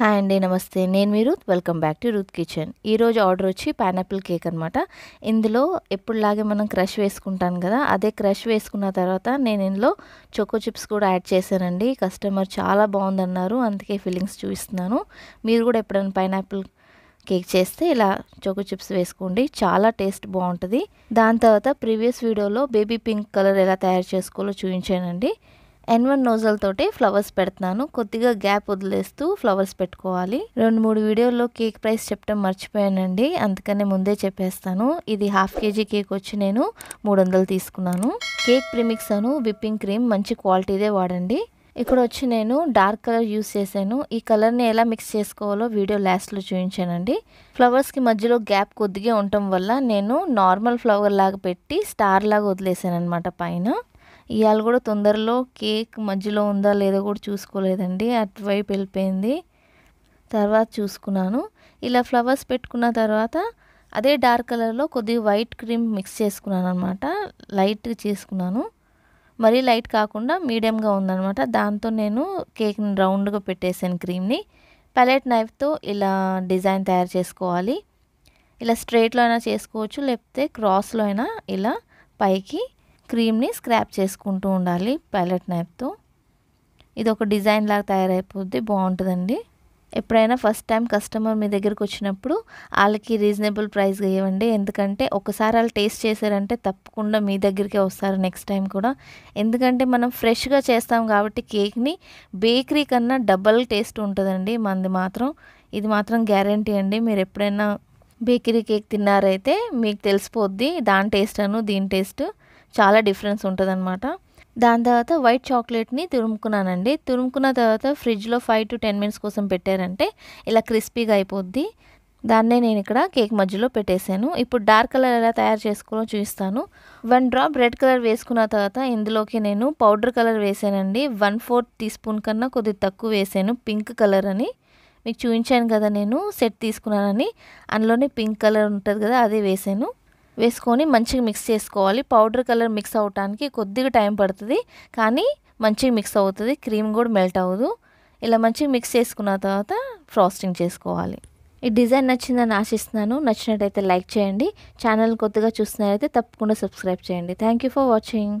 hi అండి నమస్తే నేను మీ Ruth welcome back to Ruth kitchen ఈ రోజు ఆర్డర్ వచ్చి పైనాపిల్ కేక్ అన్నమాట ఇందులో ఎప్పుడులాగే మనం క్రష్ వేసుకుంటాం కదా అదే క్రష్ వేసుకున్న తర్వాత నేను ఇందులో చాకో చిప్స్ కూడా యాడ్ చేశానండి కస్టమర్ చాలా బాగుంది అన్నారు అందుకే ఫీలింగ్స్ చూపిస్తున్నాను మీరు కూడా ఎప్పుడైనా పైనాపిల్ కేక్ చేస్తే ఇలా చాకో చిప్స్ వేసుకోండి చాలా టేస్ట్ బాగుంటది దాని తర్వాత ప్రీవియస్ వీడియోలో బేబీ పింక్ కలర్ ఎలా తయారు చేసుకోవాలో చూపించానండి N1 నోజల్ తోటి ఫ్లవర్స్ పెడుతున్నాను కొద్దిగా గ్యాప్ వదిలేస్తూ ఫ్లవర్స్ పెట్టుకోవాలి రెండు మూడు వీడియోల్లో కేక్ ప్రైస్ చెప్పడం మర్చిపోయానండి అందుకనే ముందే చెప్పేస్తాను ఇది 1/2 kg కేక్ వచ్చి నేను 300 తీసుకున్నాను కేక్ ప్రిమిక్స్ అను విప్పింగ్ క్రీమ్ మంచి క్వాలిటీదే వాడండి ఇక్కడ వచ్చి నేను డార్క్ కలర్ యూస్ చేశాను ఈ కలర్ ని ఎలా మిక్స్ చేసుకోవాలో వీడియో లాస్ట్ లో చూపించానండి ఫ్లవర్స్ కి మధ్యలో గ్యాప్ కొద్దిగా ఉండటం వల్ల నేను నార్మల్ ఫ్లవర్ లాగా పెట్టి స్టార్ లాగా వదిలేసాను అన్నమాట పైన ఇయాల కూడా తొందరలో కేక్ మధ్యలో ఉందా లేదో కూడా చూసుకోలేదండి అటువైపు వెళ్ళిపోయింది తర్వాత చూసుకున్నాను ఇలా ఫ్లవర్స్ పెట్టుకున్న తర్వాత అదే డార్క్ కలర్లో కొద్దిగా వైట్ క్రీమ్ మిక్స్ చేసుకున్నాను అన్నమాట లైట్ చేసుకున్నాను మరీ లైట్ కాకుండా మీడియంగా ఉందన్నమాట దాంతో నేను కేక్ని రౌండ్గా పెట్టేసాను క్రీమ్ని ప్యాలెట్ నైఫ్తో ఇలా డిజైన్ తయారు చేసుకోవాలి ఇలా స్ట్రైట్లో అయినా చేసుకోవచ్చు లేకపోతే క్రాస్లో అయినా ఇలా పైకి క్రీమ్ని స్క్రాప్ చేసుకుంటూ ఉండాలి ప్యాలెట్ నైఫ్తో ఇది ఒక డిజైన్ లాగా తయారైపోద్ది బాగుంటుందండి ఎప్పుడైనా ఫస్ట్ టైం కస్టమర్ మీ దగ్గరికి వచ్చినప్పుడు వాళ్ళకి రీజనబుల్ ప్రైస్ ఇవ్వండి ఎందుకంటే ఒకసారి వాళ్ళు టేస్ట్ చేశారంటే తప్పకుండా మీ దగ్గరికే వస్తారు నెక్స్ట్ టైం కూడా ఎందుకంటే మనం ఫ్రెష్గా చేస్తాం కాబట్టి కేక్ని బేకరీ కన్నా డబల్ టేస్ట్ ఉంటుందండి మనది మాత్రం ఇది మాత్రం గ్యారంటీ అండి మీరు ఎప్పుడైనా బేకరీ కేక్ తిన్నారైతే మీకు తెలిసిపోద్ది దాని టేస్ట్ అను దీని టేస్ట్ చాలా డిఫరెన్స్ ఉంటదన్నమాట దాని తర్వాత వైట్ చాక్లెట్ ని తురుముకున్నానండి తురుముకున్న తర్వాత ఫ్రిడ్జ్ లో 5 to 10 మినిట్స్ కోసం పెట్టారంటే ఇలా క్రిస్పీగా అయిపోద్ది దాన్నే నేను ఇక్కడ కేక్ మధ్యలో పెట్టేశాను ఇప్పుడు డార్క్ కలర్ ఎలా తయారు చేసుకోవాలో చూపిస్తాను 1 డ్రాప్ రెడ్ కలర్ వేసుకున్న తర్వాత ఇందులోకి నేను పౌడర్ కలర్ వేసానండి 1/4 టీ స్పూన్ కన్నా కొద్దిగా తక్కువ వేసాను పింక్ కలర్ అని మీకు చూపించాను కదా నేను సెట్ తీసుకున్నానని అందులోనే పింక్ కలర్ ఉంటది కదా అదే వేసాను వేసుకొని మంచిగా మిక్స్ చేసుకోవాలి పౌడర్ కలర్ మిక్స్ అవడానికి కొద్దిగా టైం పడుతుంది కానీ మంచిగా మిక్స్ అవుతుంది క్రీమ్ కూడా మెల్ట్ అవ్వదు ఇలా మంచిగా మిక్స్ చేసుకున్న తర్వాత ఫ్రాస్టింగ్ చేసుకోవాలి ఈ డిజైన్ నచ్చిందని ఆశిస్తున్నాను నచ్చినట్టయితే లైక్ చేయండి ఛానల్ కొత్తగా చూస్తున్నారైతే తప్పకుండా సబ్స్క్రైబ్ చేయండి థ్యాంక్ యూ ఫర్ వాచింగ్